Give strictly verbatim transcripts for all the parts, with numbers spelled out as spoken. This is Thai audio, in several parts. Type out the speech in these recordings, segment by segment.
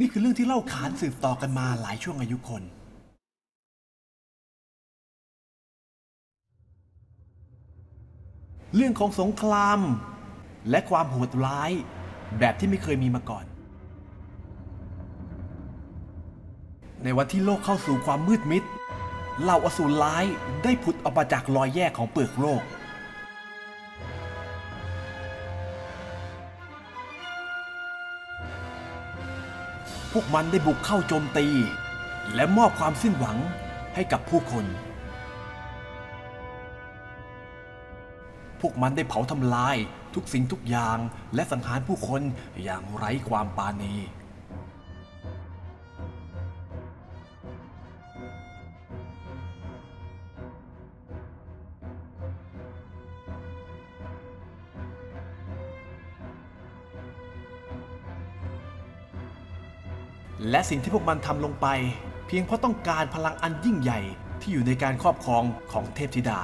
นี่คือเรื่องที่เล่าขานสืบต่อกันมาหลายช่วงอายุคนเรื่องของสงครามและความโหดร้ายแบบที่ไม่เคยมีมาก่อนในวันที่โลกเข้าสู่ความมืดมิดเหล่าอสูรร้ายได้ผุดออกมาจากรอยแยกของเปลือกโลกพวกมันได้บุกเข้าโจมตีและมอบความสิ้นหวังให้กับผู้คนพวกมันได้เผาทำลายทุกสิ่งทุกอย่างและสังหารผู้คนอย่างไร้ความปราณีและสิ่งที่พวกมันทำลงไปเพียงเพราะต้องการพลังอันยิ่งใหญ่ที่อยู่ในการครอบครองของเทพธิดา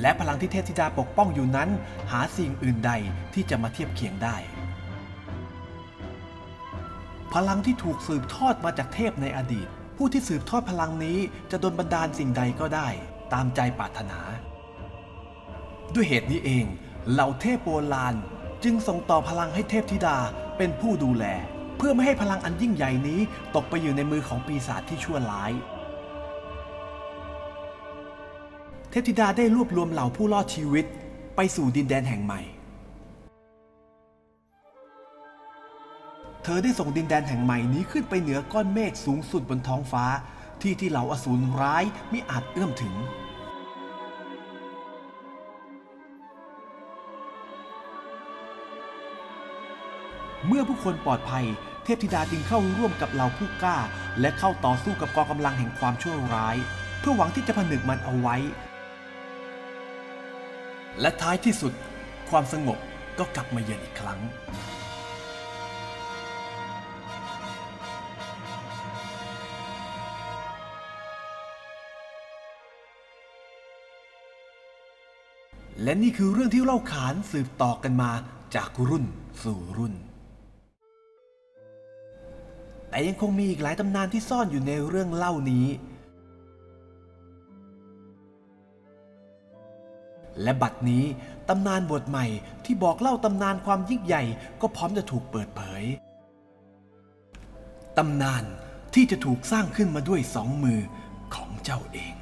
และพลังที่เทพธิดาปกป้องอยู่นั้นหาสิ่งอื่นใดที่จะมาเทียบเคียงได้พลังที่ถูกสืบทอดมาจากเทพในอดีตผู้ที่สืบทอดพลังนี้จะดลบันดาลสิ่งใดก็ได้ตามใจปรารถนาด้วยเหตุนี้เองเหล่าเทพโบราณจึงส่งต่อพลังให้เทพธิดาเป็นผู้ดูแลเพื่อไม่ให้พลังอันยิ่งใหญ่นี้ตกไปอยู่ในมือของปีศาจที่ชั่วร้ายเทพธิดาได้รวบรวมเหล่าผู้รอดชีวิตไปสู่ดินแดนแห่งใหม่เธอได้ส่งดินแดนแห่งใหม่นี้ขึ้นไปเหนือก้อนเมฆสูงสุดบนท้องฟ้าที่ที่เหล่าอสูรร้ายมิอาจเอื้อมถึงเมื่อผู้คนปลอดภัยเทพธิดาจึงเข้าร่วมกับเหล่าผู้กล้าและเข้าต่อสู้กับกองกำลังแห่งความชั่วร้ายเพื่อหวังที่จะผนึกมันเอาไว้และท้ายที่สุดความสงบก็กลับมาเยือนอีกครั้งและนี่คือเรื่องที่เล่าขานสืบต่อกันมาจากรุ่นสู่รุ่นแต่ยังคงมีอีกหลายตำนานที่ซ่อนอยู่ในเรื่องเล่านี้และบัดนี้ตำนานบทใหม่ที่บอกเล่าตำนานความยิ่งใหญ่ก็พร้อมจะถูกเปิดเผยตำนานที่จะถูกสร้างขึ้นมาด้วยสองมือของเจ้าเอง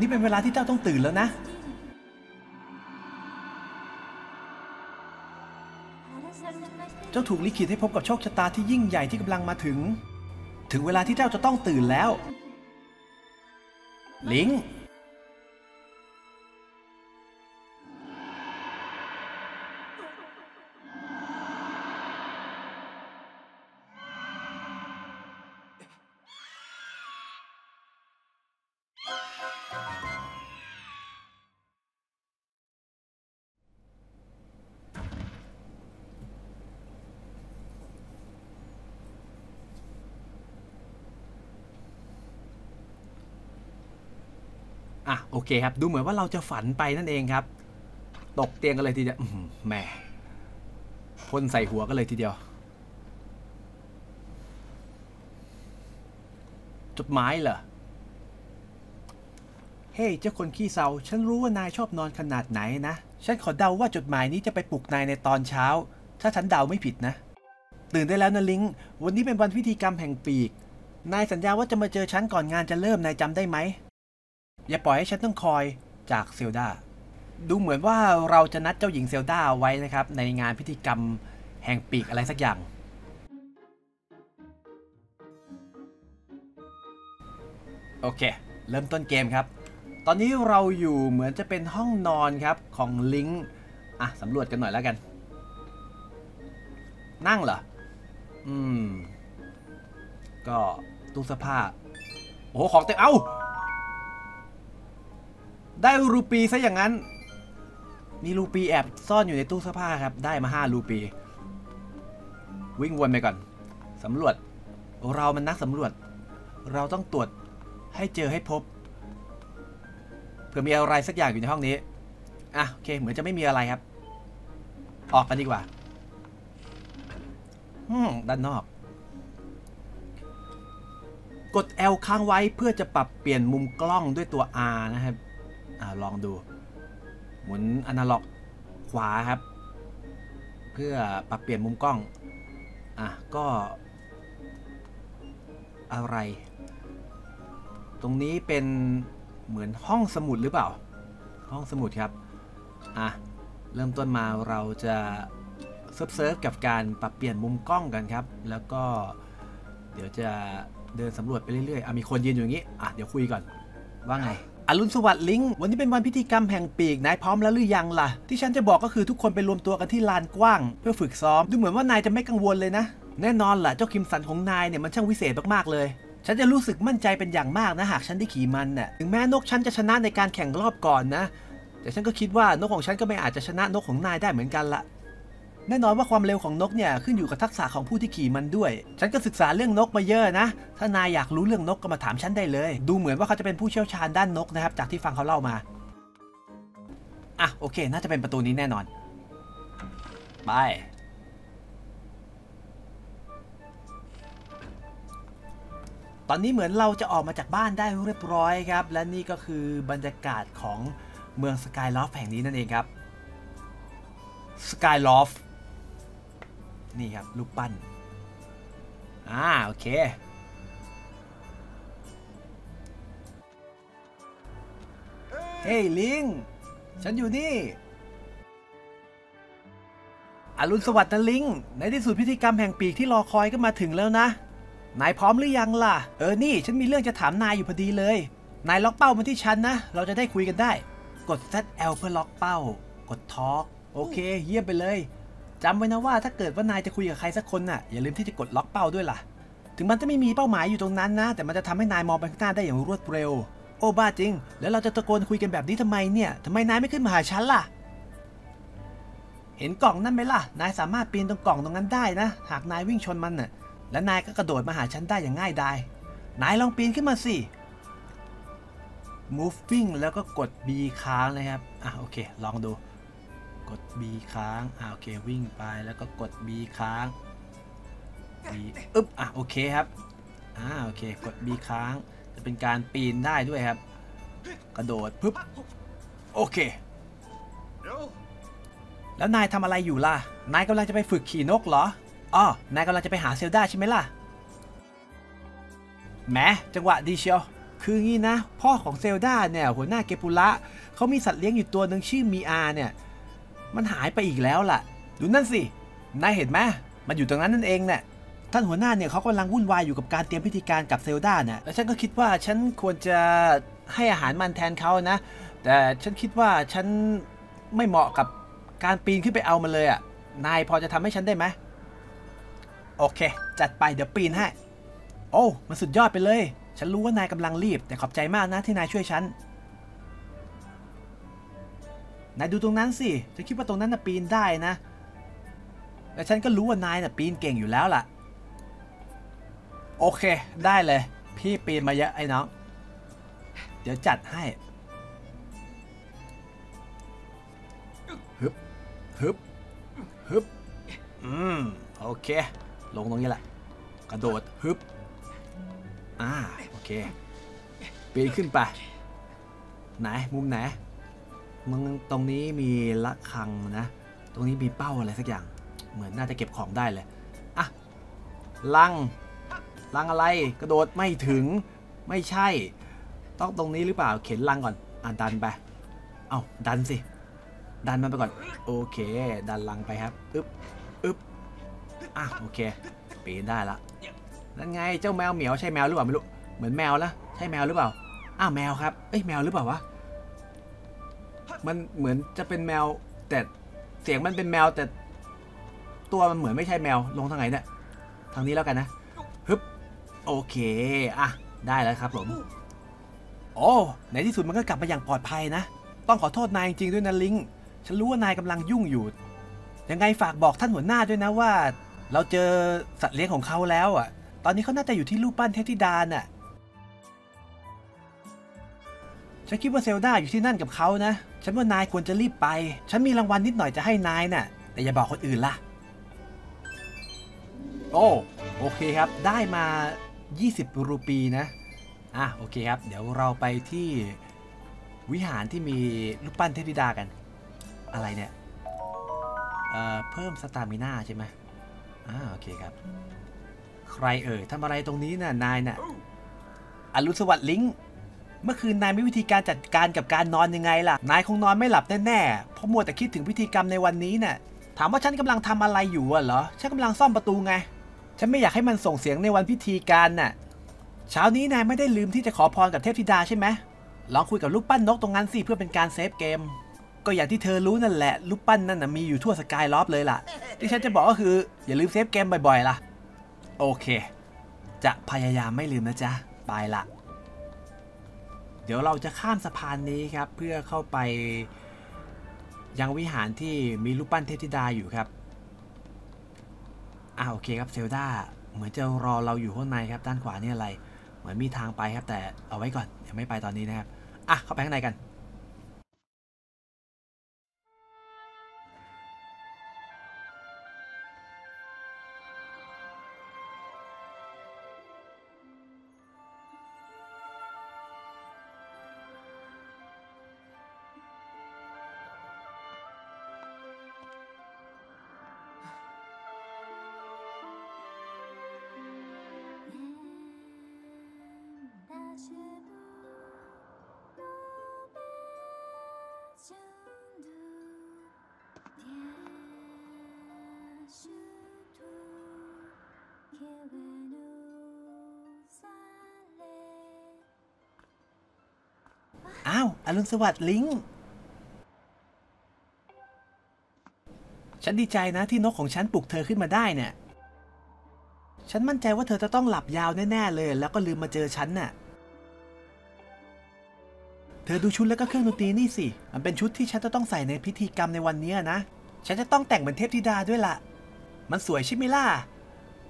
นี่เป็นเวลาที่เจ้าต้องตื่นแล้วนะเจ้าถูกลิขิตให้พบกับโชคชะตาที่ยิ่งใหญ่ที่กำลังมาถึงถึงเวลาที่เจ้าจะต้องตื่นแล้วลิง อ่ะโอเคครับดูเหมือนว่าเราจะฝันไปนั่นเองครับตกเตียงกันเลยทีเดียวแหมพ่นใส่หัวกันเลยทีเดียวจดหมายเหรอเฮ้ยเจ้าคนขี้เศร้าฉันรู้ว่านายชอบนอนขนาดไหนนะฉันขอเดาว่าจดหมายนี้จะไปปลุกนายในตอนเช้าถ้าฉันเดาไม่ผิดนะตื่นได้แล้วนะลิงวันนี้เป็นวันพิธีกรรมแห่งปีกนายสัญญาว่าจะมาเจอฉันก่อนงานจะเริ่มนายจำได้ไหมอย่าปล่อยให้ฉันต้องคอยจากเซลดาดูเหมือนว่าเราจะนัดเจ้าหญิงเซลดาไว้นะครับในงานพิธีกรรมแห่งปีกอะไรสักอย่างโอเคเริ่มต้นเกมครับตอนนี้เราอยู่เหมือนจะเป็นห้องนอนครับของลิงอ่ะสำรวจกันหน่อยแล้วกันนั่งเหรออืมก็ตู้เสื้อผ้าโอ้โหของเต็มเอ้าได้รูปีซะอย่างนั้นมีรูปีแอบซ่อนอยู่ในตู้เสื้อผ้าครับได้มาห้ารูปีวิ่งวนไปก่อนสำรวจเรามันนักสำรวจเราต้องตรวจให้เจอให้พบเผื่อมีอะไรสักอย่างอยู่ในห้องนี้อ่ะโอเคเหมือนจะไม่มีอะไรครับออกกันดีกว่าด้านนอกกด แอล ค้างไว้เพื่อจะปรับเปลี่ยนมุมกล้องด้วยตัว อาร์ นะครับลองดูหมุนอนาล็อกขวาครับเพื่อปรับเปลี่ยนมุมกล้องอ่ะก็อะไรตรงนี้เป็นเหมือนห้องสมุดหรือเปล่าห้องสมุดครับอ่ะเริ่มต้นมาเราจะเซิร์ฟเซิร์ฟกับการปรับเปลี่ยนมุมกล้องกันครับแล้วก็เดี๋ยวจะเดินสำรวจไปเรื่อยๆอ่ะมีคนยืนอยู่อย่างนี้อ่ะเดี๋ยวคุยก่อนว่าไงอรุณสวัสดิ์ลิงวันนี้เป็นวันพิธีกรรมแห่งปีกนายพร้อมแล้วหรือยังล่ะที่ฉันจะบอกก็คือทุกคนไปรวมตัวกันที่ลานกว้างเพื่อฝึกซ้อมดูเหมือนว่านายจะไม่กังวลเลยนะแน่นอนล่ะเจ้าคิมสันของนายเนี่ยมันช่างวิเศษมากๆเลยฉันจะรู้สึกมั่นใจเป็นอย่างมากนะหากฉันได้ขี่มันน่ะถึงแม้นกฉันจะชนะในการแข่งรอบก่อนนะแต่ฉันก็คิดว่านกของฉันก็ไม่อาจจะชนะนกของนายได้เหมือนกันละแน่นอนว่าความเร็วของนกเนี่ยขึ้นอยู่กับทักษะของผู้ที่ขี่มันด้วยฉันก็ศึกษาเรื่องนกมาเยอะนะถ้านายอยากรู้เรื่องนกก็มาถามฉันได้เลยดูเหมือนว่าเขาจะเป็นผู้เชี่ยวชาญด้านนกนะครับจากที่ฟังเขาเล่ามาอ่ะโอเคน่าจะเป็นประตูนี้แน่นอนไปตอนนี้เหมือนเราจะออกมาจากบ้านได้เรียบร้อยครับและนี่ก็คือบรรยากาศของเมืองสกายลอฟแห่งนี้นั่นเองครับสกายลอฟนี่ครับรูปปั้นอ่าโอเคเฮ้ยลิงฉันอยู่นี่อรุณสวัสดิ์นะลิงในที่สุดพิธีกรรมแห่งปีกที่รอคอยก็มาถึงแล้วนะนายพร้อมหรือยังล่ะเออนี่ฉันมีเรื่องจะถามนายอยู่พอดีเลยนายล็อกเป้ามาที่ฉันนะเราจะได้คุยกันได้กด แซด แอล เพื่อล็อกเป้ากดทอล์กโอเคเยี่ยมไปเลยจำไว้นะว่าถ้าเกิดว่านายจะคุยกับใครสักคนน่ะอย่าลืมที่จะกดล็อกเป้าด้วยล่ะถึงมันจะไม่มีเป้าหมายอยู่ตรงนั้นนะแต่มันจะทำให้นายมองไปข้างหน้าได้อย่างรวดเร็วโอ้บ้าจริงแล้วเราจะตะโกนคุยกันแบบนี้ทำไมเนี่ยทำไมนายไม่ขึ้นมาหาฉันล่ะเห็นกล่องนั่นไหมล่ะนายสามารถปีนตรงกล่องตรงนั้นได้นะหากนายวิ่งชนมันน่ะและนายก็กระโดดมาหาฉันได้อย่างง่ายดายนายลองปีนขึ้นมาสิ มูฟวิ่ง แล้วก็กด บี ค้างนะครับอ่ะโอเคลองดูกด บี ค้างอ่าโอเควิ่งไปแล้วก็กด บี ค้าง บี อึ๊บอ่ะโอเคครับอ่าโอเคกด บี ค้างจะเป็นการปีนได้ด้วยครับกระโดดปึ๊บโอเคแล้วนายทำอะไรอยู่ล่ะนายกำลังจะไปฝึกขี่นกเหรออ๋อนายกำลังจะไปหาเซลดาใช่ไหมล่ะแหมจังหวะดีเชียวคืองี้นะพ่อของเซลดาเนี่ยหัวหน้าเกปุระเขามีสัตว์เลี้ยงอยู่ตัวหนึ่งชื่อมีอาเนี่ยมันหายไปอีกแล้วล่ะดูนั่นสินายเห็นไหมมันอยู่ตรงนั้นนั่นเองเนี่ยท่านหัวหน้าเนี่ยเขากำลังวุ่นวายอยู่กับการเตรียมพิธีการกับเซลดาเนี่ยแล้วฉันก็คิดว่าฉันควรจะให้อาหารมันแทนเขานะแต่ฉันคิดว่าฉันไม่เหมาะกับการปีนขึ้นไปเอามันเลยอ่ะนายพอจะทำให้ฉันได้ไหมโอเคจัดไปเดี๋ยวปีนให้โอ้มันสุดยอดไปเลยฉันรู้ว่านายกำลังรีบแต่ขอบใจมากนะที่นายช่วยฉันนายดูตรงนั้นสิฉันคิดว่าตรงนั้นน่ะปีนได้นะแต่ฉันก็รู้ว่านายน่ะปีนเก่งอยู่แล้วล่ะโอเคได้เลยพี่ปีนมาเยอะไอ้น้องเดี๋ยวจัดให้ ฮึบฮึบฮึบอืมโอเคลงตรงนี้แหละกระโดดฮึบอ่าโอเคปีนขึ้นไปไหนมุมไหนมึงตรงนี้มีระฆังนะตรงนี้มีเป้าอะไรสักอย่างเหมือนน่าจะเก็บของได้เลยอ่ะลังลังอะไรกระโดดไม่ถึงไม่ใช่ต้องตรงนี้หรือเปล่าเข็นลังก่อนอ่ะดันไปเอาดันสิดันมันไปก่อนโอเคดันลังไปครับอึ๊บอึ๊บอ่ะโอเคปีนได้ละนั่นไงเจ้าแมวเหมียวใช่แมวหรือเปล่าไม่รู้เหมือนแมวละใช่แมวหรือเปล่าอ้าวแมวครับเอ้ยแมวหรือเปล่าวะมันเหมือนจะเป็นแมวแต่เสียงมันเป็นแมวแต่ตัวมันเหมือนไม่ใช่แมวลงทางไหนเนี่ยทางนี้แล้วกันนะฮึบโอเคอ่ะได้แล้วครับผมโอ้ในที่สุดมันก็กลับมาอย่างปลอดภัยนะต้องขอโทษนายจริงด้วยนะลิงฉันรู้ว่านายกำลังยุ่งอยู่ยังไงฝากบอกท่านหัวหน้าด้วยนะว่าเราเจอสัตว์เลี้ยงของเขาแล้วอ่ะตอนนี้เขาน่าจะอยู่ที่รูปปั้นเทพธิดาน่ะฉันคิดว่าเซลดาอยู่ที่นั่นกับเขานะฉันว่านายควรจะรีบไปฉันมีรางวัลนิดหน่อยจะให้นายน่ะแต่อย่าบอกคนอื่นล่ะโอ้โอเคครับได้มายี่สิบรูปีนะอ่ะโอเคครับเดี๋ยวเราไปที่วิหารที่มีรูปปั้นเทพธิดากันอะไรเนี่ยเอ่อเพิ่มสตามิน่าใช่ไหมอ่าโอเคครับใครเอ่ยทำอะไรตรงนี้น่ะนายน่ะอรุณสวัสดิ์ลิงเมื่อคืนนายมีวิธีการจัดการกับการนอนยังไงล่ะนายคงนอนไม่หลับแน่ๆเพราะมัวแต่คิดถึงพิธีกรรมในวันนี้น่ะถามว่าฉันกำลังทำอะไรอยู่เหรอฉันกำลังซ่อมประตูไงฉันไม่อยากให้มันส่งเสียงในวันพิธีการน่ะเช้านี้นายไม่ได้ลืมที่จะขอพรกับเทพธิดาใช่ไหมลองคุยกับรูปปั้นนกตรงนั้นสิเพื่อเป็นการเซฟเกมก็อย่างที่เธอรู้นั่นแหละรูปปั้นนั่นน่ะมีอยู่ทั่วสกายล็อบเลยล่ะที่ฉันจะบอกก็คืออย่าลืมเซฟเกมบ่อยๆล่ะโอเคจะพยายามไม่ลืมนะจ๊ะไปละเดี๋ยวเราจะข้ามสะพานนี้ครับเพื่อเข้าไปยังวิหารที่มีรูปปั้นเทพธิดาอยู่ครับอ่าโอเคครับเซลดาเหมือนจะรอเราอยู่ข้างในครับด้านขวานี่อะไรเหมือนมีทางไปครับแต่เอาไว้ก่อนยังไม่ไปตอนนี้นะครับอ่ะเข้าไปข้างในกันอ้าวอรุณสวัสดิ์ลิงฉันดีใจนะที่นกของฉันปลุกเธอขึ้นมาได้เนี่ยฉันมั่นใจว่าเธอจะต้องหลับยาวแน่ๆเลยแล้วก็ลืมมาเจอฉันน่ะเธอดูชุดแล้วก็เครื่องดนตรีนี่สิมันเป็นชุดที่ฉันจะต้องใส่ในพิธีกรรมในวันนี้นะฉันจะต้องแต่งเป็นเทพธิดาด้วยล่ะมันสวยใช่ไหมล่ะ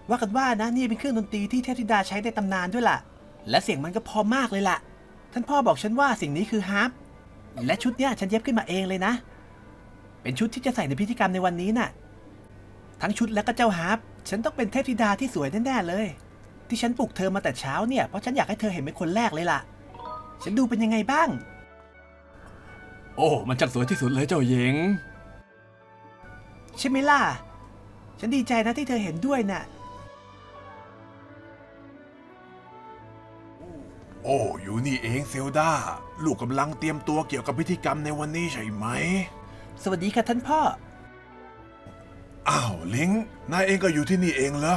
ว่ากันว่านะนี่เป็นเครื่องดนตรีที่เทพธิดาใช้ในตำนานด้วยล่ะและเสียงมันก็พอมากเลยล่ะท่านพ่อบอกฉันว่าสิ่งนี้คือฮาร์ปและชุดเนี้ยฉันเย็บขึ้นมาเองเลยนะเป็นชุดที่จะใส่ในพิธีกรรมในวันนี้น่ะทั้งชุดและก็เจ้าฮาร์ปฉันต้องเป็นเทพธิดาที่สวยแน่ๆเลยที่ฉันปลุกเธอมาแต่เช้าเนี่ยเพราะฉันอยากให้เธอเห็นเป็นคนแรกเลยล่ะฉันดูเป็นยังไงบ้างโอ้มันจังสวยที่สุดเลยเจ้าหญิงใช่ไหมล่ะฉันดีใจนะที่เธอเห็นด้วยน่ะโอ้อยู่นี่เองเซลดาลูกกำลังเตรียมตัวเกี่ยวกับพิธีกรรมในวันนี้ใช่ไหมสวัสดีค่ะท่านพ่ออ้าวลิงนายเองก็อยู่ที่นี่เองเหรอ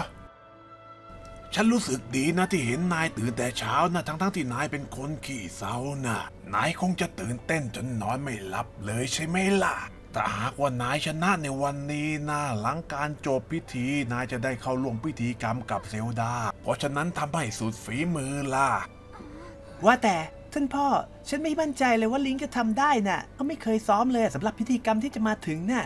ฉันรู้สึกดีนะที่เห็นนายตื่นแต่เช้านะทั้งๆ ท, ที่นายเป็นคนขี้เศร้านะนายคงจะตื่นเต้นจนนอนไม่หลับเลยใช่ไหมล่ะแต่หากว่านายชนะในวันนี้นะหลังการจบพิธีนายจะได้เข้าร่วมพิธีกรรมกับเซลดาเพราะฉะนั้นทำให้สุดฝีมือล่ะว่าแต่ท่านพ่อฉันไม่มั่นใจเลยว่าลิงจะทำได้น่ะเขาไม่เคยซ้อมเลยสำหรับพิธีกรรมที่จะมาถึงน่ะ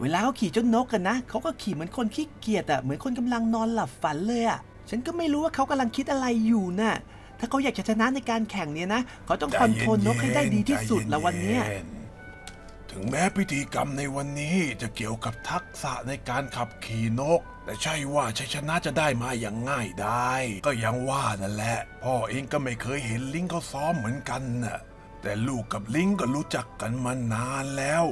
เวลาเขาขี่เจ้านกกันนะเขาก็ขี่เหมือนคนขี้เกียจอ่ะเหมือนคนกำลังนอนหลับฝันเลยอ่ะฉันก็ไม่รู้ว่าเขากำลังคิดอะไรอยู่น่ะถ้าเขาอยากจะชนะในการแข่งเนี้ยนะเขาต้องคอนโทรลนกให้ได้ดีที่สุดละวันนี้เธ ถึงแม้พิธีกรรมในวันนี้จะเกี่ยวกับทักษะในการขับขี่นกแต่ใช่ว่าชัยชนะจะได้มาอย่างง่ายได้ก็ยังว่านั่นแหละพ่อเองก็ไม่เคยเห็นลิงเขาซ้อมเหมือนกันน่ะแต่ลูกกับลิงก็รู้จักกันมานานแล้ว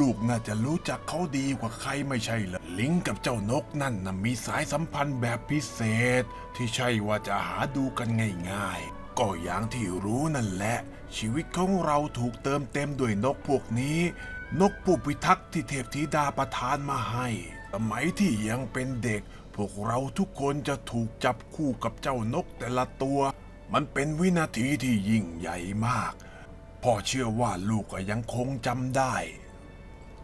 ลูกน่าจะรู้จักเขาดีกว่าใครไม่ใช่เหรอลิงกับเจ้านกนั่นน่ะมีสายสัมพันธ์แบบพิเศษที่ใช่ว่าจะหาดูกันง่ายๆก็อย่างที่รู้นั่นแหละชีวิตของเราถูกเติมเต็มด้วยนกพวกนี้นกผู้พิทักษ์ที่เทพธิดาประทานมาให้สมัยที่ยังเป็นเด็กพวกเราทุกคนจะถูกจับคู่กับเจ้านกแต่ละตัวมันเป็นวินาทีที่ยิ่งใหญ่มากพ่อเชื่อว่าลูกก็ยังคงจำได้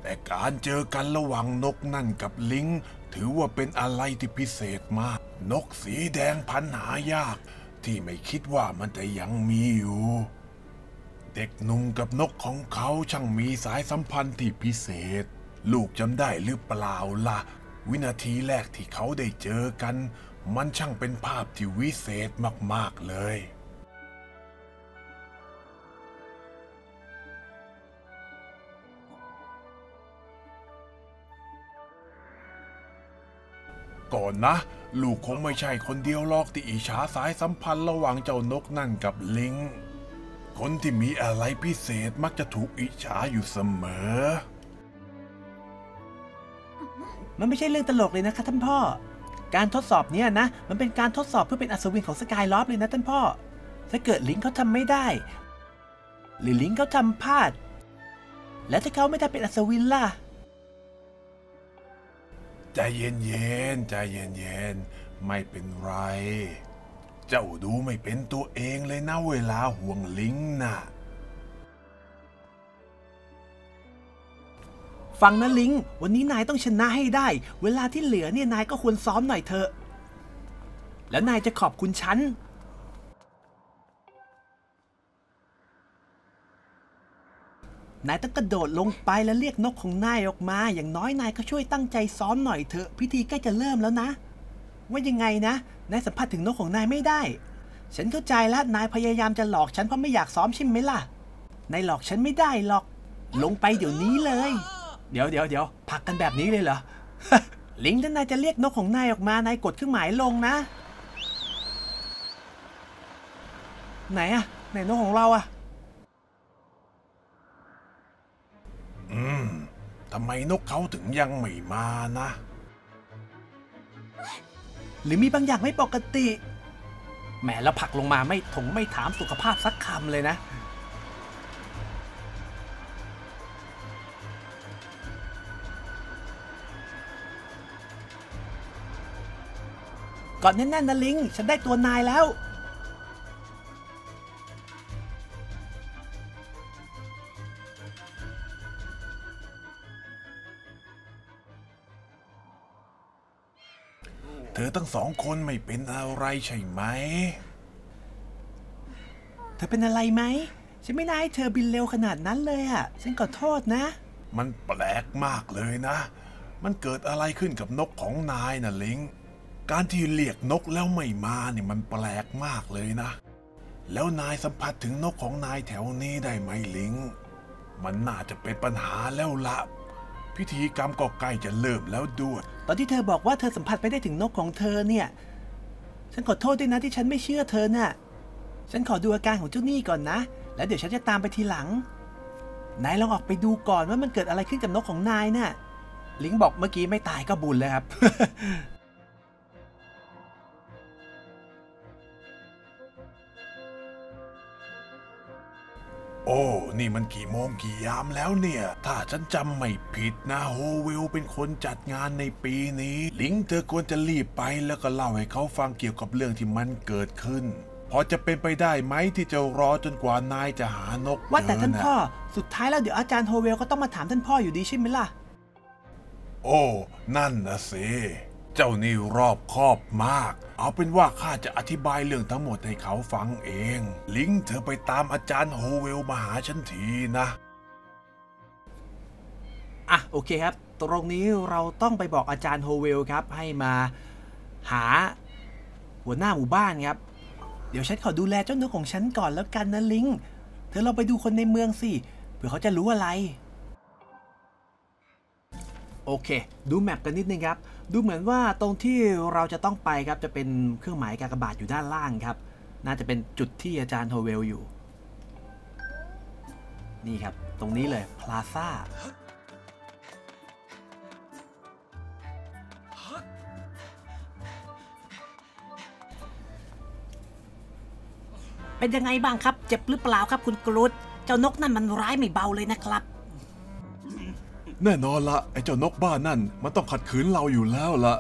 แต่การเจอกันระหว่างนกนั่นกับลิงถือว่าเป็นอะไรที่พิเศษมากนกสีแดงพันหายากที่ไม่คิดว่ามันจะยังมีอยู่เด็กหนุ่มกับนกของเขาช่างมีสายสัมพันธ์ที่พิเศษลูกจำได้หรือเปล่าล่ะวินาทีแรกที่เขาได้เจอกันมันช่างเป็นภาพที่วิเศษมากๆเลยก่อนนะลูกคงไม่ใช่คนเดียวหรอกที่อิจฉาสายสัมพันธ์ระหว่างเจ้านกนั่นกับลิงคนที่มีอะไรพิเศษมักจะถูกอิจฉาอยู่เสมอมันไม่ใช่เรื่องตลกเลยนะคะท่านพ่อการทดสอบเนี้ยนะมันเป็นการทดสอบเพื่อเป็นอัศวินของสกายล็อบเลยนะท่านพ่อถ้าเกิดลิงเขาทำไม่ได้หรือลิงเขาทำพลาดแล้วถ้าเขาไม่ได้เป็นอัศวินล่ะใจเย็นเย็นใจเย็นเย็นไม่เป็นไรเจ้าดูไม่เป็นตัวเองเลยนะเวลาห่วงลิงน่ะฟังนะลิงวันนี้นายต้องชนะให้ได้เวลาที่เหลือเนี่ยนายก็ควรซ้อมหน่อยเถอะแล้วนายจะขอบคุณฉันนายต้องกระโดดลงไปและเรียกนกของนายออกมาอย่างน้อยนายก็ช่วยตั้งใจซ้อมหน่อยเถอะพิธีใกล้จะเริ่มแล้วนะว่ายังไงนะนายสัมผัสถึงนกของนายไม่ได้ฉันเข้าใจแล้วนายพยายามจะหลอกฉันเพราะไม่อยากซ้อมใช่ไหมล่ะนายหลอกฉันไม่ได้หรอกลงไปเดี๋ยวนี้เลยเดี๋ยวเดี๋ยวเดี๋ยวพักกันแบบนี้เลยเหรอ ลิงถ้านายจะเรียกนกของนายออกมานายกดเครื่องหมายลงนะไหนอะไหนนกของเราอะอืมทำไมนกเขาถึงยังไม่มานะหรือมีบางอย่างไม่ปกติแหมแล้วผลักลงมาไม่ถงไม่ถามสุขภาพสักคำเลยนะก่อนแน่นๆนะลิงฉันได้ตัวนายแล้วเธอทั้งสองคนไม่เป็นอะไรใช่ไหมเธอเป็นอะไรไหมฉันไม่น่าให้เธอบินเร็วขนาดนั้นเลยอ่ะฉันขอโทษนะมันแปลกมากเลยนะมันเกิดอะไรขึ้นกับนกของนายนะลิงการที่เรียกนกแล้วไม่มาเนี่ยมันแปลกมากเลยนะแล้วนายสัมผัสถึงนกของนายแถวนี้ได้ไหมลิงมันน่าจะเป็นปัญหาแล้วละพิธีกรรมก็ใกล้จะเริ่มแล้วด้วยตอนที่เธอบอกว่าเธอสัมผัสไม่ได้ถึงนกของเธอเนี่ยฉันขอโทษด้วยนะที่ฉันไม่เชื่อเธอน่ะฉันขอดูอาการของเจ้านี่ก่อนนะแล้วเดี๋ยวฉันจะตามไปทีหลังนายลองออกไปดูก่อนว่ามันเกิดอะไรขึ้นกับนกของนายน่ะลิงบอกเมื่อกี้ไม่ตายก็บุญแล้วครับ โอ้นี่มันกี่โมงกี่ยามแล้วเนี่ยถ้าฉันจำไม่ผิดนะโฮเวลเป็นคนจัดงานในปีนี้ลิงเธอควรจะรีบไปแล้วก็เล่าให้เขาฟังเกี่ยวกับเรื่องที่มันเกิดขึ้นพอจะเป็นไปได้ไหมที่จะรอจนกว่านายจะหานกว่าแต่ท่านพ่อสุดท้ายแล้วเดี๋ยวอาจารย์โฮเวลก็ต้องมาถามท่านพ่ออยู่ดีใช่ไหมล่ะโอ้นั่นนะสิเจ้านี่รอบคอบมากเอาเป็นว่าข้าจะอธิบายเรื่องทั้งหมดให้เขาฟังเองลิงเธอไปตามอาจารย์โฮเวลมาหาฉันทีนะอ่ะโอเคครับตรงนี้เราต้องไปบอกอาจารย์โฮเวลครับให้มาหาหัวหน้าหมู่บ้านครับเดี๋ยวฉันขอดูแลเจ้านกของฉันก่อนแล้วกันนะลิงเธอลองไปดูคนในเมืองสิเผื่อเขาจะรู้อะไร โอเคดูแมปกันนิดนึงครับดูเหมือนว่าตรงที่เราจะต้องไปครับจะเป็นเครื่องหมายกากบาทอยู่ด้านล่างครับน่าจะเป็นจุดที่อาจารย์โฮเวลอยู่นี่ครับตรงนี้เลยพลาซ่าเป็นยังไงบ้างครับเจ็บหรือเปล่าครับคุณกรูดเจ้านกนั่นมันร้ายไม่เบาเลยนะครับแน่นอนละไอ้เจ้านกบ้านั่นมันต้องขัดขืนเราอยู่แล้วละ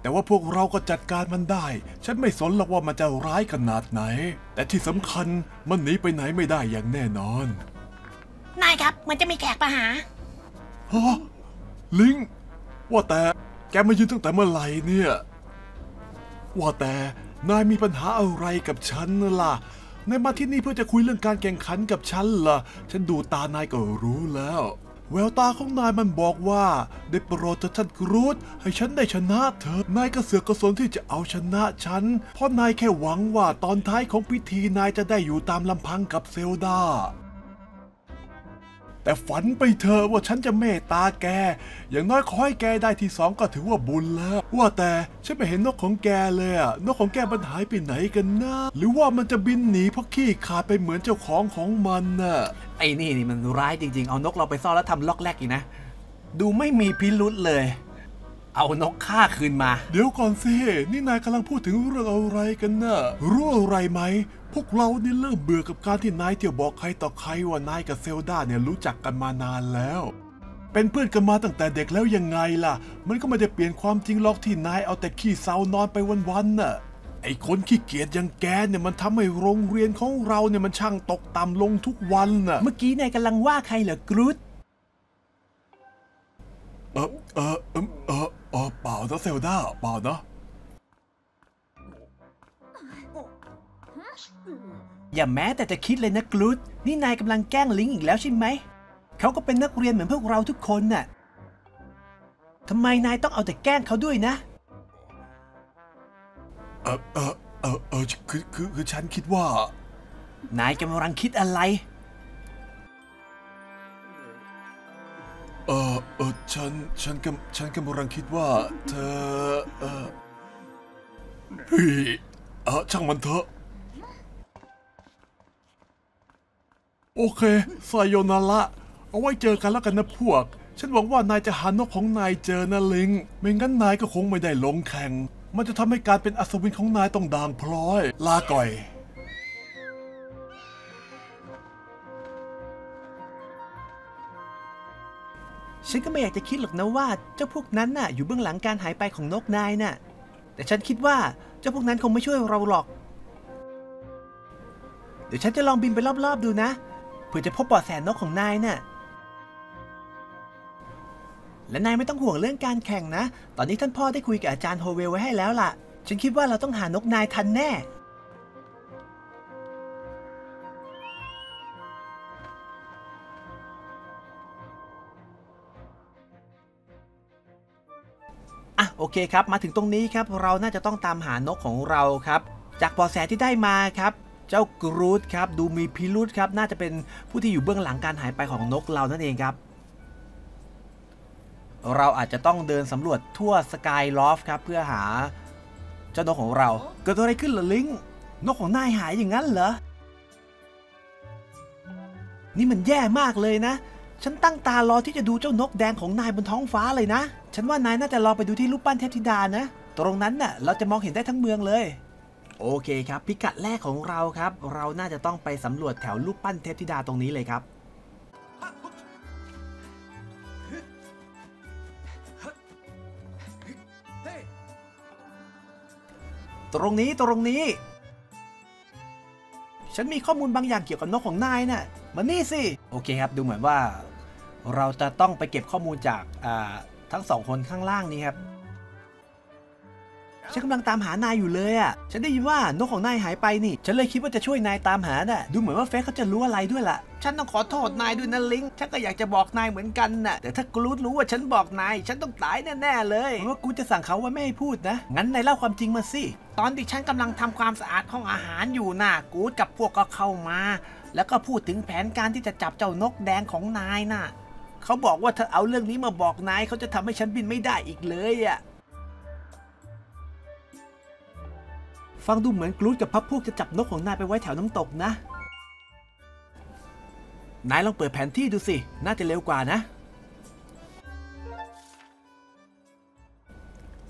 แต่ว่าพวกเราก็จัดการมันได้ฉันไม่สนหรอกว่ามันจะร้ายขนาดไหนแต่ที่สำคัญมันหนีไปไหนไม่ได้อย่างแน่นอนนายครับมันจะมีแขกมาหาฮะลิงว่าแต่แกมายืนตั้งแต่เมื่อไหร่เนี่ยว่าแต่นายมีปัญหาอะไรกับฉันล่ะนายมาที่นี่เพื่อจะคุยเรื่องการแข่งขันกับฉันล่ะฉันดูตานายก็รู้แล้วแววตาของนายมันบอกว่าได้โปรดเถิดท่านกรูดให้ฉันได้ชนะเธอนายก็เสือกกระสนที่จะเอาชนะฉันเพราะนายแค่หวังว่าตอนท้ายของพิธีนายจะได้อยู่ตามลำพังกับเซลดาแต่ฝันไปเถอะว่าฉันจะเมตตาแกอย่างน้อยขอให้แกได้ที่สองก็ถือว่าบุญแล้วว่าแต่ฉันไม่เห็นนกของแกเลยอะนกของแกมันหายไปไหนกันนะหรือว่ามันจะบินหนีเพราะขี้ขาดไปเหมือนเจ้าของของมันน่ะไอ้นี่นี่มันร้ายจริงๆเอานกเราไปซ่อนแล้วทำล็อกแรกอีกนะดูไม่มีพิรุธเลยเอานกฆ่าคืนมาเดี๋ยวก่อนสินี่นายกำลังพูดถึงเรื่องอะไรกันน่ะรู้อะไรไหมพวกเรานี่เริ่มเบื่อกับการที่นายเที่ยวบอกใครต่อใครว่านายกับเซลดาเนี่ยรู้จักกันมานานแล้วเป็นเพื่อนกันมาตั้งแต่เด็กแล้วยังไงล่ะมันก็ไม่ได้เปลี่ยนความจริงหรอกที่นายเอาแต่ขี้เศร้านอนไปวันๆน่ะไอ้คนขี้เกียจอย่างแกเนี่ยมันทำให้โรงเรียนของเราเนี่ยมันช่างตกต่ำลงทุกวันน่ะเมื่อกี้นายกำลังว่าใครเหรอกรูดเออเออเออเออเออเปล่านะเซลดาเปล่านะอย่าแม้แต่จะคิดเลยนะกรูดนี่นายกำลังแกล้งลิงอีกแล้วใช่ไหมเขาก็เป็นนักเรียนเหมือนพวกเราทุกคนน่ะทำไมนายต้องเอาแต่แกล้งเขาด้วยนะเออเออเออเออคือคือคือฉันคิดว่านายกำลังคิดอะไรเออเออฉันฉันกำฉันกำลังคิดว่าเธอเออเฮ้ยเออช่างมันเถอะโอเคไซโยนาระเอาไว้เจอกันแล้วกันนะพวกฉันหวังว่านายจะหานกของนายเจอนะลิงไม่งั้นนายก็คงไม่ได้ลงแข่งมันจะทำให้การเป็นอัศวินของนายต้องด่างพร้อยลาก่อยฉันก็ไม่อยากจะคิดหรอกนะว่าเจ้าพวกนั้นน่ะอยู่เบื้องหลังการหายไปของนกนายน่ะแต่ฉันคิดว่าเจ้าพวกนั้นคงไม่ช่วยเราหรอกเดี๋ยวฉันจะลองบินไปรอบๆดูนะเพื่อจะพบเบาะแสนกของนายน่ะและนายไม่ต้องห่วงเรื่องการแข่งนะตอนนี้ท่านพ่อได้คุยกับอาจารย์โฮเวลไว้ให้แล้วล่ะฉันคิดว่าเราต้องหานกนายทันแน่อ่ะโอเคครับมาถึงตรงนี้ครับเราน่าจะต้องตามหานกของเราครับจากเบาะแสที่ได้มาครับเจ้ากรูดครับดูมีพิรุธครับน่าจะเป็นผู้ที่อยู่เบื้องหลังการหายไปของนกเรานั่นเองครับเราอาจจะต้องเดินสำรวจทั่วสกายลอฟครับเพื่อหาเจ้านกของเราเกิดอะไรขึ้นเหรอลิงนกของนายหายอย่างนั้นเหรอนี่มันแย่มากเลยนะฉันตั้งตารอที่จะดูเจ้านกแดงของนายบนท้องฟ้าเลยนะฉันว่านายน่าจะรอไปดูที่รูปปั้นเทพธิดานะตรงนั้นน่ะเราจะมองเห็นได้ทั้งเมืองเลยโอเคครับพิกัดแรกของเราครับเราน่าจะต้องไปสำรวจแถวรูปปั้นเทพธิดาตรงนี้เลยครับตรงนี้ตรงนี้ฉันมีข้อมูลบางอย่างเกี่ยวกับนกของนายน่ะมานี่สิโอเคครับดูเหมือนว่าเราจะต้องไปเก็บข้อมูลจากทั้งสองคนข้างล่างนี้ครับฉันกำลังตามหานายอยู่เลยอ่ะฉันได้ยินว่านกของนายหายไปนี่ฉันเลยคิดว่าจะช่วยนายตามหาน่ะดูเหมือนว่าเฟซเขาจะรู้อะไรด้วยล่ะฉันต้องขอโทษนายด้วยนะลิงฉันก็อยากจะบอกนายเหมือนกันน่ะแต่ถ้ากรูดรู้ว่าฉันบอกนายฉันต้องตายแน่ๆเลยเพราะว่ากูจะสั่งเขาว่าไม่ให้พูดนะงั้นนายเล่าความจริงมาสิตอนที่ฉันกำลังทำความสะอาดห้องอาหารอยู่น่ะกูดกับพวกก็เข้ามาแล้วก็พูดถึงแผนการที่จะจับเจ้านกแดงของนายน่ะ เขาบอกว่าถ้าเอาเรื่องนี้มาบอกนายเขาจะทำให้ฉันบินไม่ได้อีกเลยอ่ะฟังดูเหมือนกรูดกับพับพวกจะจับนกของนายไปไว้แถวน้ำตกนะนายลองเปิดแผนที่ดูสิน่าจะเร็วกว่านะ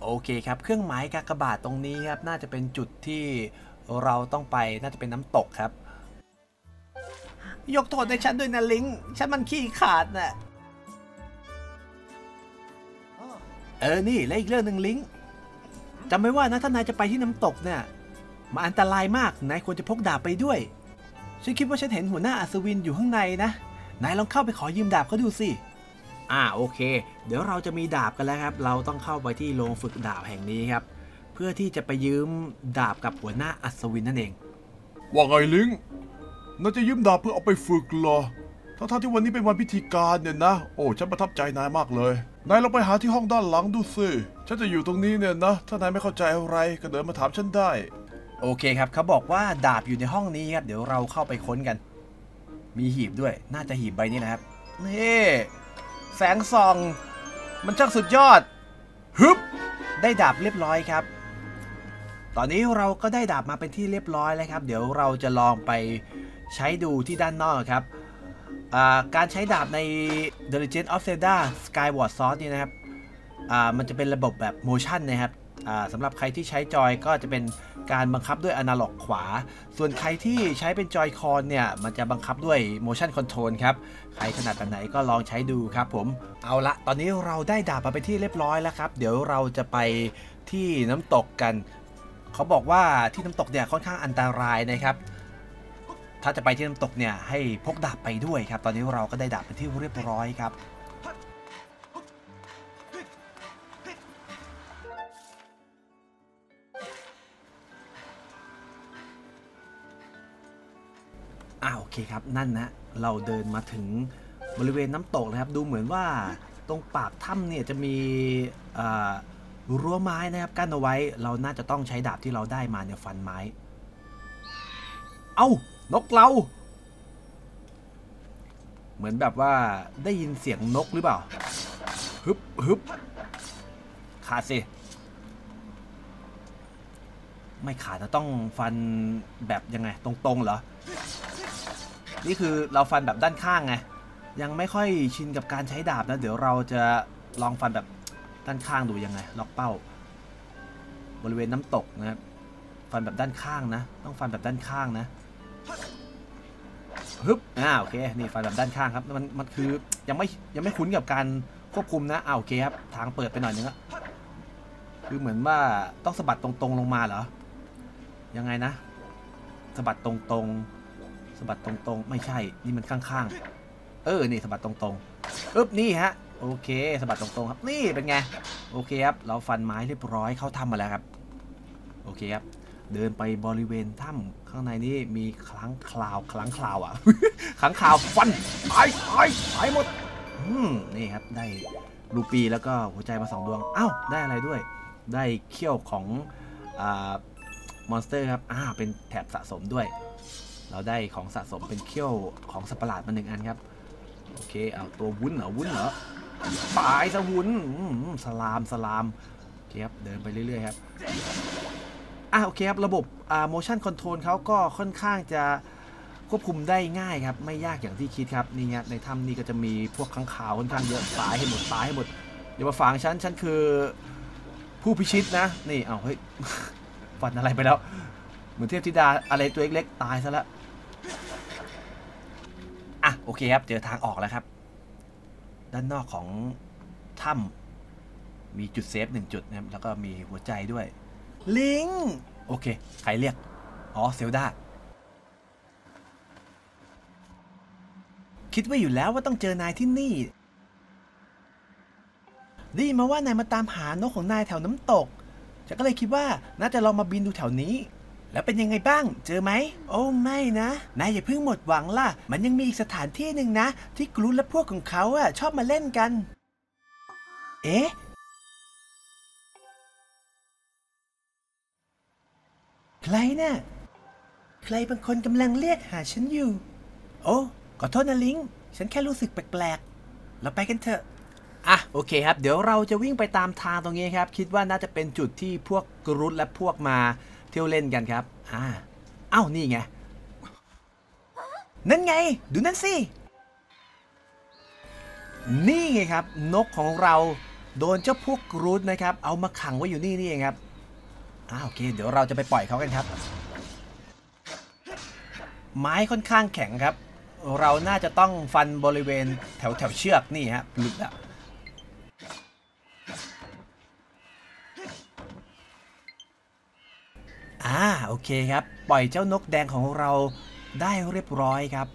โอเคครับเครื่องหมายกากบาทตรงนี้ครับน่าจะเป็นจุดที่เราต้องไปน่าจะเป็นน้ำตกครับยกโทษให้ฉันด้วยนะลิงฉันมันขี้ขาดน่ะเออนี่และอีกเรื่องหนึ่งลิงจำไว้ว่านะถ้านายจะไปที่น้ำตกเนี่ยมันอันตรายมากนายควรจะพกดาบไปด้วยฉันคิดว่าฉันเห็นหัวหน้าอัศวินอยู่ข้างในนะนายลองเข้าไปขอยืมดาบเขาดูสิอ่าโอเคเดี๋ยวเราจะมีดาบกันแล้วครับเราต้องเข้าไปที่โรงฝึกดาบแห่งนี้ครับเพื่อที่จะไปยืมดาบกับหัวหน้าอัศวินนั่นเองว่าไงลิงนายจะยืมดาบเพื่อเอาไปฝึกเหรอทั้งๆ ท, ที่วันนี้เป็นวันพิธีการเนี่ยนะโอ้ฉันประทับใจนายมากเลยนายลองไปหาที่ห้องด้านหลังดูสิฉันจะอยู่ตรงนี้เนี่ยนะถ้านายไม่เข้าใจอะไรก็เดินมาถามฉันได้โอเคครับเขาบอกว่าดาบอยู่ในห้องนี้ครับเดี๋ยวเราเข้าไปค้นกันมีหีบด้วยน่าจะหีบใบนี้นะครับนี่แสงส่องมันช่างสุดยอดฮึบได้ดาบเรียบร้อยครับตอนนี้เราก็ได้ดาบมาเป็นที่เรียบร้อยแล้วครับเดี๋ยวเราจะลองไปใช้ดูที่ด้านนอกครับการใช้ดาบใน The Legend of Zelda: Skyward Sword นี่นะครับมันจะเป็นระบบแบบ motion นะครับสำหรับใครที่ใช้จอยก็จะเป็นการบังคับด้วยอนาล็อกขวาส่วนใครที่ใช้เป็นจอยคอนเนี่ยมันจะบังคับด้วย motion control ครับใครถนัดแบบไหนก็ลองใช้ดูครับผมเอาละตอนนี้เราได้ดาบมาเป็นที่เรียบร้อยแล้วครับเดี๋ยวเราจะไปที่น้ำตกกันเขาบอกว่าที่น้ำตกเนี่ยค่อนข้างอันตรายนะครับถ้าจะไปที่น้ำตกเนี่ยให้พกดาบไปด้วยครับตอนนี้เราก็ได้ดาบเป็นที่เรียบร้อยครับอ่าโอเคครับนั่นนะเราเดินมาถึงบริเวณน้ำตกนะครับดูเหมือนว่าตรงปากถ้ำเนี่ยจะมีรั้วไม้นะครับกั้นเอาไว้เราน่าจะต้องใช้ดาบที่เราได้มาเนี่ยฟันไม้เอานกเราเหมือนแบบว่าได้ยินเสียงนกหรือเปล่าฮึบฮึบขาดสิไม่ขาดนะต้องฟันแบบยังไงตรงๆเหรอนี่คือเราฟันแบบด้านข้างไงยังไม่ค่อยชินกับการใช้ดาบนะเดี๋ยวเราจะลองฟันแบบด้านข้างดูยังไงล็อกเป้าบริเวณน้ำตกนะครับฟันแบบด้านข้างนะต้องฟันแบบด้านข้างนะฮึบอ่าโอเคนี่ฟันแบบด้านข้างครับมันมันคือยังไม่ยังไม่คุ้นกับการควบคุมนะอ่าโอเคครับทางเปิดไปหน่อยนึงอะคือเหมือนว่าต้องสะบัดตรงๆลงมาเหรอยังไงนะสะบัดตรงๆสะบัดตรงๆไม่ใช่นี่มันข้างๆเออนี่สะบัดตรงๆอึ๊บนี่ฮะโอเคสะบัดตรงๆครับนี่เป็นไงโอเคครับเราฟันไม้เรียบร้อยเข้าถ้ำมาแล้วครับโอเคครับเดินไปบริเวณถ้ำข้างในนี่มีค้างคลาวค้างคลาวอ่ะ ค้างคลาวฟันหายหายหายหมดอืมนี่ครับได้รูปีแล้วก็หัวใจมาสองดวงอ้าวได้อะไรด้วยได้เขี้ยวของอ่ามอนสเตอร์ครับอ่าเป็นแถบสะสมด้วยเราได้ของสะสมเป็นเขี้ยวของสัตว์ประหลาดมาหนึ่งอันครับโอเคเอาตัววุ้นเหรอวุ้นเหรอตายซะวุ้นสลามสลามโอเคครับเดินไปเรื่อยๆครับอ่ะโอเคครับระบบอ่า motion control เขาก็ค่อนข้างจะควบคุมได้ง่ายครับไม่ยากอย่างที่คิดครับนี่ไงในถ้ำนี่ก็จะมีพวกข้างข่าวค่อนข้างเยอะตายให้หมดตายให้หมดเดี๋ยวมาฝังฉันฉันคือผู้พิชิตนะนี่เอาเฮ้ยฟันอะไรไปแล้วเหมือนเทพธิดาอะไรตัวเล็กๆตายซะแล้วอ่ะโอเคครับเจอทางออกแล้วครับด้านนอกของถ้ำมีจุดเซฟหนึ่งจุดนะครับแล้วก็มีหัวใจด้วยลิงโอเคใครเรียกอ๋อเซลดาคิดไว้อยู่แล้วว่าต้องเจอนายที่นี่ได้ยินมาว่านายมาตามหานกของนายแถวน้ำตกฉันก็เลยคิดว่าน่าจะลองมาบินดูแถวนี้แล้วเป็นยังไงบ้างเจอไหมโอ้ไม่นะนายอย่าเพิ่งหมดหวังล่ะมันยังมีอีกสถานที่หนึ่งนะที่กรูดและพวกของเขาอ่ะชอบมาเล่นกันเอ๊ะใครน่ะใครบางคนกำลังเรียกหาฉันอยู่โอ้ขอโทษนะลิงฉันแค่รู้สึกแปลก เราไปกันเถอะอ่ะโอเคครับเดี๋ยวเราจะวิ่งไปตามทางตรงนี้ครับคิดว่าน่าจะเป็นจุดที่พวกกรุ๊ดและพวกมาเที่ยวเล่นกันครับอ่าเอ้านี่ไงนั่นไงดูนั่นสินี่ไงครับนกของเราโดนเจ้าพวกกรุ๊ดนะครับเอามาขังไว้อยู่นี่นี่เองครับอ่าโอเคเดี๋ยวเราจะไปปล่อยเขากันครับไม้ค่อนข้างแข็งครับเราน่าจะต้องฟันบริเวณแถวแถวเชือกนี่ฮะหลุดละอ่าโอเคครับปล่อยเจ้านกแดงของเราได้เรียบร้อยครับ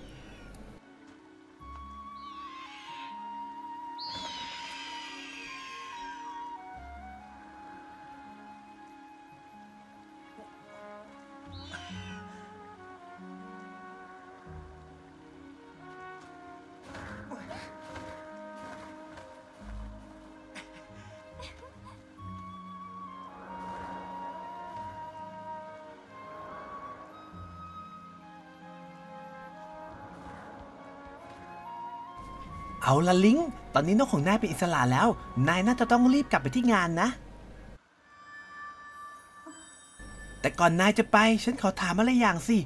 เอาละลิงตอนนี้นกของนายเป็นอิสระแล้วนายน่าจะต้องรีบกลับไปที่งานนะแต่ก่อนนายจะไปฉันขอถามอะไรอย่างสิ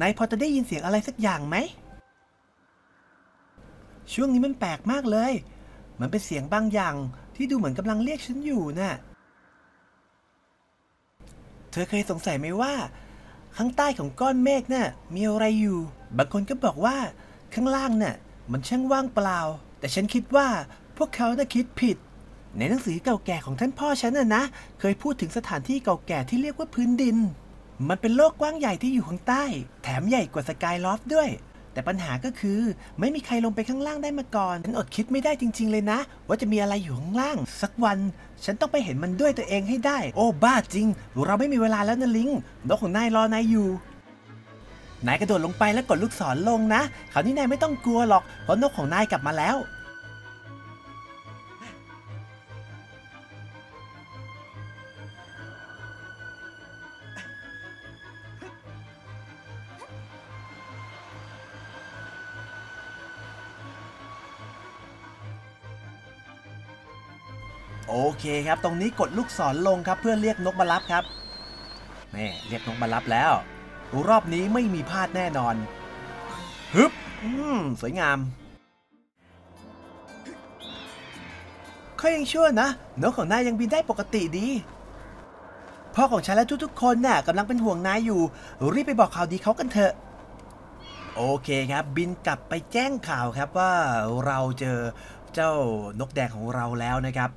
นายพอจะได้ยินเสียงอะไรสักอย่างไหมช่วงนี้มันแปลกมากเลยมันเป็นเสียงบางอย่างที่ดูเหมือนกำลังเรียกฉันอยู่น่ะเธอเคยสงสัยไหมว่าข้างใต้ของก้อนเมฆน่ะมีอะไรอยู่บางคนก็บอกว่าข้างล่างน่ะมันช่างว่างเปล่าแต่ฉันคิดว่าพวกเขาน่ะคิดผิดในหนังสือเก่าแก่ของท่านพ่อฉันน่ะนะเคยพูดถึงสถานที่เก่าแก่ที่เรียกว่าพื้นดินมันเป็นโลกกว้างใหญ่ที่อยู่ข้างใต้แถมใหญ่กว่าสกายลอฟต์ด้วยแต่ปัญหาก็คือไม่มีใครลงไปข้างล่างได้มาก่อนฉันอดคิดไม่ได้จริงๆเลยนะว่าจะมีอะไรอยู่ข้างล่างสักวันฉันต้องไปเห็นมันด้วยตัวเองให้ได้โอ้บ้าจริงเราไม่มีเวลาแล้วนะลิงนกของนายรอนายอยู่นายกระโดดลงไปแล้วกดลูกศรลงนะคราวนี้นายไม่ต้องกลัวหรอกเพราะนกของนายกลับมาแล้วโอเคครับตรงนี้กดลูกศรลงครับเพื่อเรียกนกมารับครับแม่เรียกนกมารับแล้วรอบนี้ไม่มีพลาดแน่นอนฮึบอืมสวยงามเขายังชั่วนะนกของนายยังบินได้ปกติดีพ่อของฉันและทุกๆคนน่ะกำลังเป็นห่วงนายอยู่รีบไปบอกข่าวดีเขากันเถอะโอเคครับบินกลับไปแจ้งข่าวครับว่าเราเจอเจ้านกแดงของเราแล้วนะครับ